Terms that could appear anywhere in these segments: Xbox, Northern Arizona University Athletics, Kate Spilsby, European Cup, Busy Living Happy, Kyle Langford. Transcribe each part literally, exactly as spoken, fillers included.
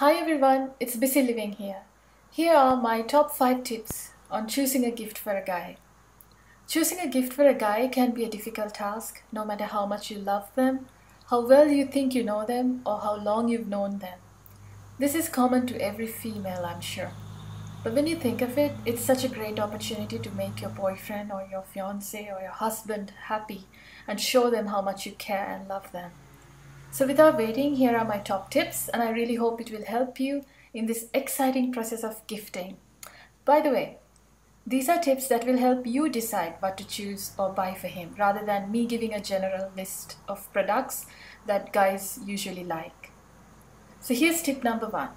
Hi everyone, it's Busy Living here. Here are my top five tips on choosing a gift for a guy. Choosing a gift for a guy can be a difficult task, no matter how much you love them, how well you think you know them, or how long you've known them. This is common to every female, I'm sure. But when you think of it, it's such a great opportunity to make your boyfriend or your fiancé or your husband happy and show them how much you care and love them. So without waiting, here are my top tips, and I really hope it will help you in this exciting process of gifting. By the way, these are tips that will help you decide what to choose or buy for him, rather than me giving a general list of products that guys usually like. So here's tip number one.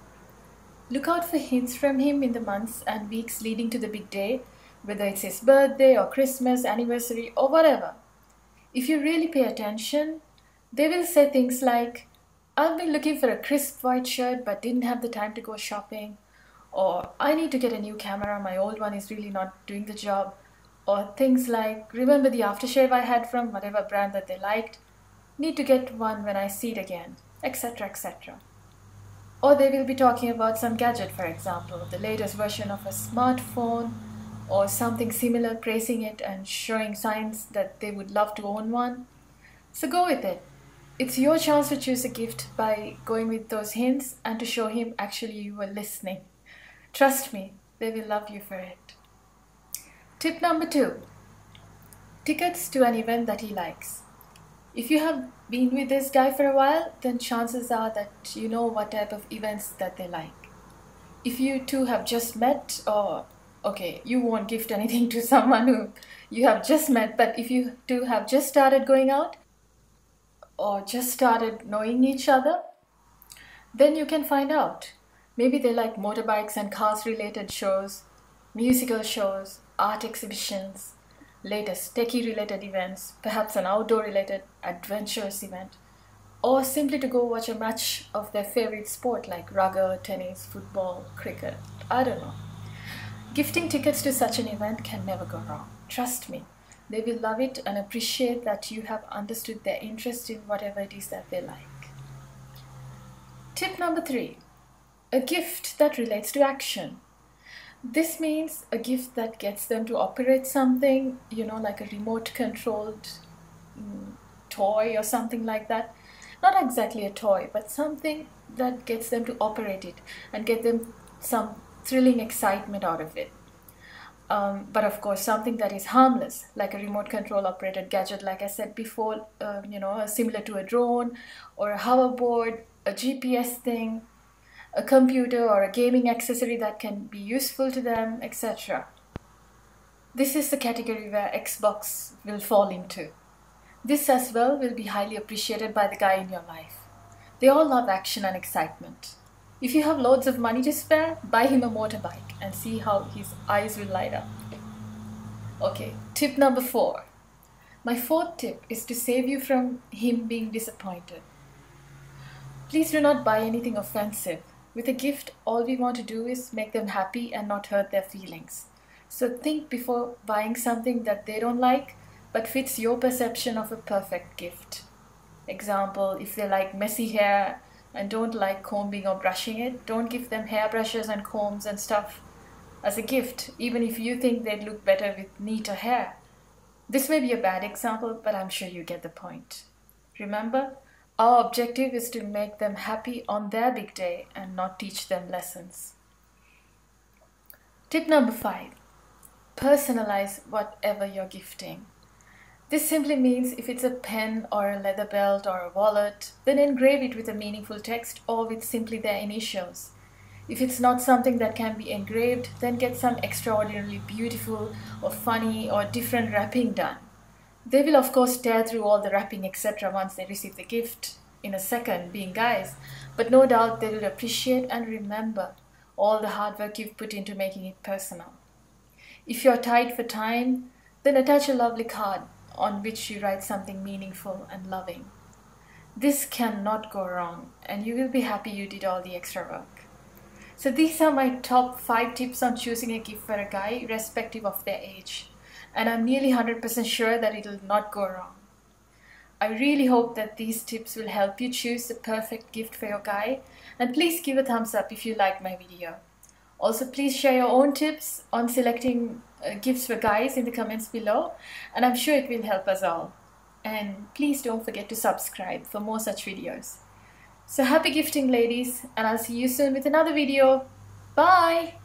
Look out for hints from him in the months and weeks leading to the big day, whether it's his birthday or Christmas, anniversary, or whatever. If you really pay attention, they will say things like, "I've been looking for a crisp white shirt but didn't have the time to go shopping," or "I need to get a new camera, my old one is really not doing the job," or things like, "Remember the aftershave I had from whatever brand that they liked? Need to get one when I see it again," et cetera, et cetera. Or they will be talking about some gadget, for example, the latest version of a smartphone or something similar, praising it and showing signs that they would love to own one. So go with it. It's your chance to choose a gift by going with those hints and to show him actually you were listening. Trust me, they will love you for it. Tip number two. Tickets to an event that he likes. If you have been with this guy for a while, then chances are that you know what type of events that they like. If you two have just met, or okay, you won't gift anything to someone who you have just met, but if you two have just started going out, or just started knowing each other, then you can find out. Maybe they like motorbikes and cars related shows, musical shows, art exhibitions, latest techie related events, perhaps an outdoor related adventurous event, or simply to go watch a match of their favorite sport like rugby, tennis, football, cricket, I don't know. Gifting tickets to such an event can never go wrong, trust me. They will love it and appreciate that you have understood their interest in whatever it is that they like. Tip number three, a gift that relates to action. This means a gift that gets them to operate something, you know, like a remote-controlled mm, toy or something like that. Not exactly a toy, but something that gets them to operate it and get them some thrilling excitement out of it. Um, but of course, something that is harmless, like a remote control operated gadget, like I said before, uh, you know, similar to a drone or a hoverboard, a G P S thing, a computer or a gaming accessory that can be useful to them, et cetera. This is the category where Xbox will fall into. This as well will be highly appreciated by the guy in your life. They all love action and excitement. If you have loads of money to spare, buy him a motorbike and see how his eyes will light up. Okay, tip number four. My fourth tip is to save you from him being disappointed. Please do not buy anything offensive. With a gift, all we want to do is make them happy and not hurt their feelings. So think before buying something that they don't like, but fits your perception of a perfect gift. Example, if they like messy hair, and don't like combing or brushing it, don't give them hair brushes and combs and stuff as a gift, even if you think they'd look better with neater hair. This may be a bad example, but I'm sure you get the point. Remember, our objective is to make them happy on their big day and not teach them lessons. Tip number five. Personalize whatever you're gifting. This simply means if it's a pen or a leather belt or a wallet, then engrave it with a meaningful text or with simply their initials. If it's not something that can be engraved, then get some extraordinarily beautiful or funny or different wrapping done. They will of course tear through all the wrapping et cetera once they receive the gift in a second, being guys, but no doubt they will appreciate and remember all the hard work you've put into making it personal. If you're tight for time, then attach a lovely card on which you write something meaningful and loving. This cannot go wrong, and you will be happy you did all the extra work. So these are my top five tips on choosing a gift for a guy, irrespective of their age. And I'm nearly one hundred percent sure that it'll not go wrong. I really hope that these tips will help you choose the perfect gift for your guy, and please give a thumbs up if you like my video. Also, please share your own tips on selecting uh, gifts for guys in the comments below, and I'm sure it will help us all. And please don't forget to subscribe for more such videos. So happy gifting, ladies, and I'll see you soon with another video. Bye!